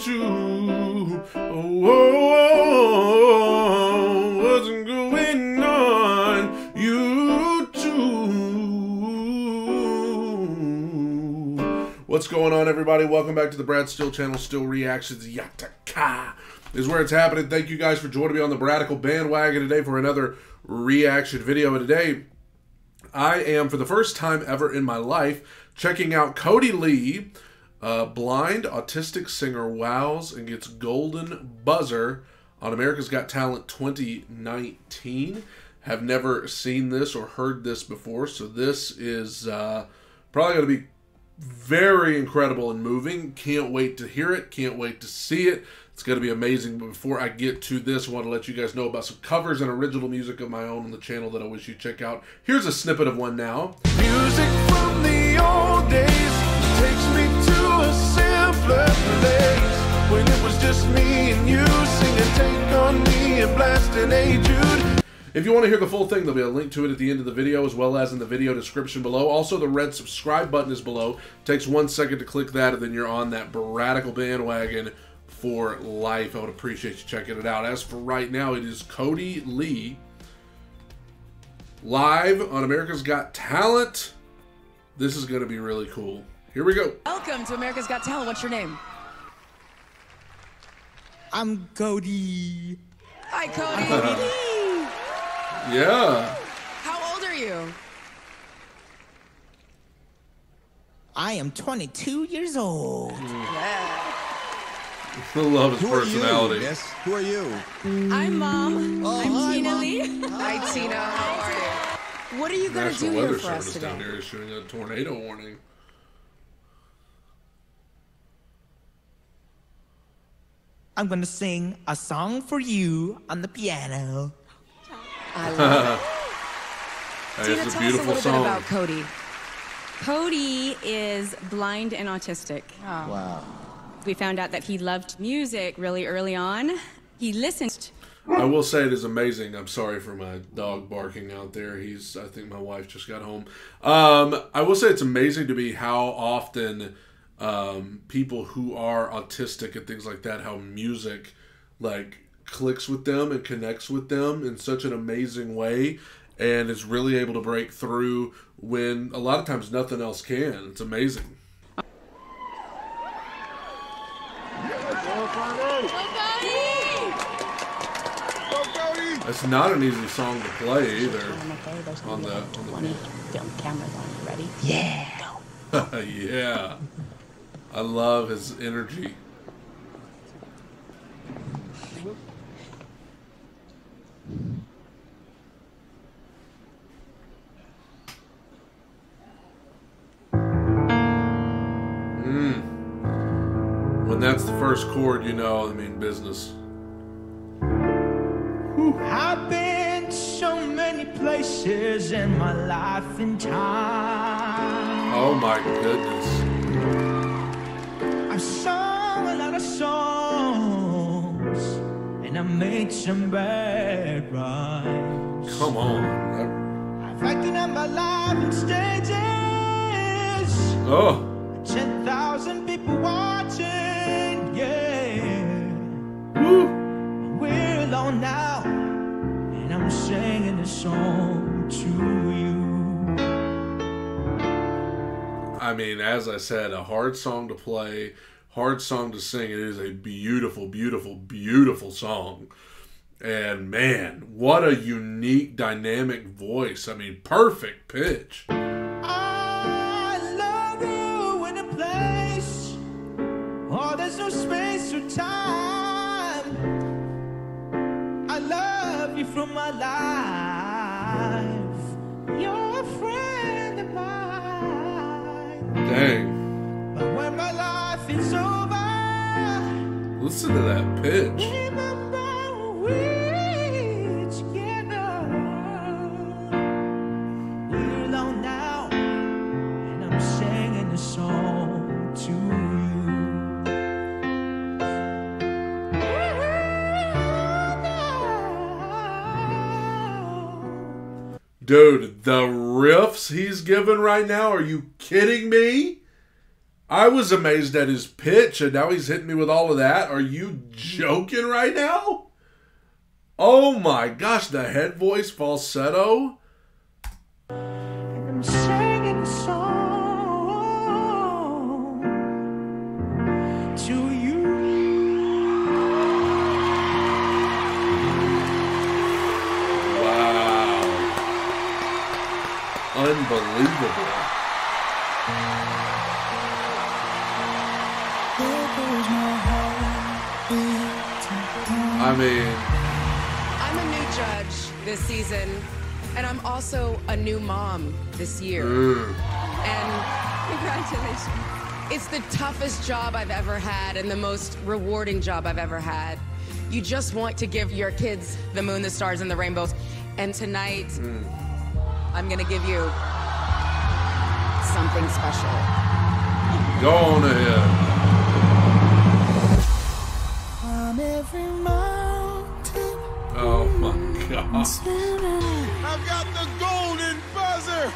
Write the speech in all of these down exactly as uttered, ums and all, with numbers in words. to. Oh, oh, oh, what's going on? You too. What's going on, everybody? Welcome back to the Brad Steele channel, Steele Reactions. Yattaca is where it's happening. Thank you guys for joining me on the Bradical Bandwagon today for another reaction video. And today, I am, for the first time ever in my life, checking out Kodi Lee, uh, blind autistic singer, wows and gets golden buzzer on America's Got Talent twenty nineteen. Have never seen this or heard this before, so this is uh, probably going to be very incredible and moving. Can't wait to hear it. Can't wait to see it. It's going to be amazing. But before I get to this, I want to let you guys know about some covers and original music of my own on the channel that I wish you'd check out. Here's a snippet of one now. Music from the old days takes me to a simpler place, when it was just me and you singing Take On Me and blasting A Jude. If you want to hear the full thing, there'll be a link to it at the end of the video, as well as in the video description below. Also, the red subscribe button is below. It takes one second to click that, and then you're on that Bradical Bandwagon for life. I would appreciate you checking it out. As for right now, it is Kodi Lee live on America's Got Talent. This is going to be really cool. Here we go. Welcome to America's Got Talent. What's your name? I'm Kodi. Hi, Kodi. Yeah. How old are you? I am twenty-two years old. Yeah. I love his Who personality. Yes. Who are you? I'm Mom. Oh, I'm hi, Tina Mom. Lee. Hi, hi, Tina. How are you? What are you going to do here for us today? National Weather Service down here is shooting a tornado warning. I'm going to sing a song for you on the piano. I love it. Tina, tell us a little song. bit about Kodi. Kodi is blind and autistic. Oh. Wow. We found out that he loved music really early on. He listened. I will say it is amazing. I'm sorry for my dog barking out there. He's, I think my wife just got home. Um, I will say it's amazing to me how often um, people who are autistic and things like that, how music, like, clicks with them and connects with them in such an amazing way, and is really able to break through when a lot of times nothing else can. It's amazing. It's not an easy song to play either. On the on the cameras on. Ready? Yeah. Yeah. I love his energy. That's the first chord, you know, I mean, business. Whew. I've been so many places in my life and time. Oh my goodness. I've sung a lot of songs and I made some bad rhymes. Come on. I've acted on my life in stages. Oh. ten thousand people watching. We're alone now, and I'm singing a song to you. I mean, as I said, a hard song to play, hard song to sing. It is a beautiful, beautiful, beautiful song. And man, what a unique, dynamic voice. I mean, perfect pitch. Oh, there's no space or time. I love you from my life. You're a friend of mine. Dang. But when my life is over, listen to that pitch. Remember we're together. We're alone now, and I'm singing a song to you. Dude, the riffs he's giving right now, are you kidding me? I was amazed at his pitch, and now he's hitting me with all of that. Are you joking right now? Oh my gosh, the head voice falsetto. And I'm singing song to you. Wow. Unbelievable. I mean, I'm a new judge this season, and I'm also a new mom this year. Mm. And congratulations. It's the toughest job I've ever had and the most rewarding job I've ever had. You just want to give your kids the moon, the stars, and the rainbows. And tonight, mm. I'm going to give you something special. Go on ahead. Oh my gosh. I've got the golden buzzer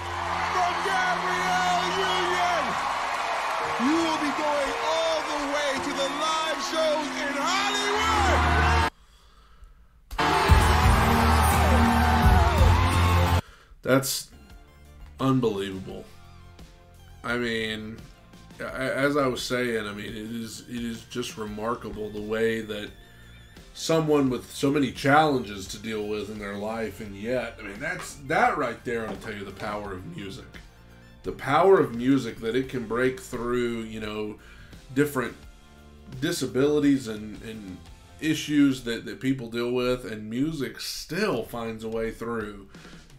from Gabrielle Union. You will be going all the way to the live shows in Hollywood. That's unbelievable. I mean, as I was saying, I mean, it is it is just remarkable the way that someone with so many challenges to deal with in their life, and yet, I mean, that's that right there. I'll tell you the power of music, the power of music that it can break through, you know, different disabilities and, and issues that, that people deal with, and music still finds a way through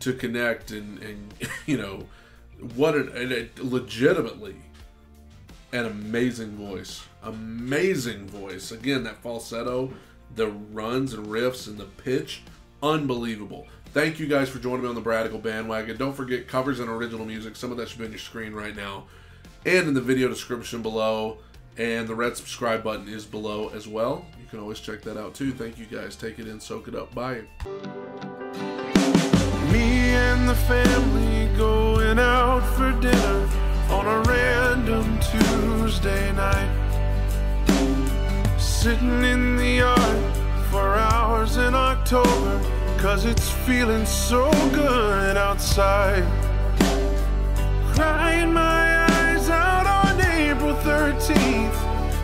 to connect and, and you know, what an, and it legitimately an amazing voice, amazing voice. Again, that falsetto, the runs and riffs and the pitch, unbelievable. Thank you guys for joining me on the Bradical Bandwagon. Don't forget covers and original music. Some of that should be on your screen right now and in the video description below. And the red subscribe button is below as well. You can always check that out too. Thank you guys. Take it in, soak it up. Bye. Me and the family going out for dinner on a random Tuesday night. Sitting in the yard for hours in October, 'cause it's feeling so good outside. Crying my eyes out on April thirteenth,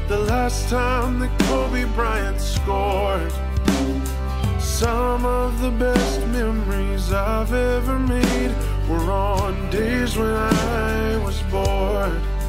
the last time that Kobe Bryant scored. Some of the best memories I've ever made were on days when I was bored.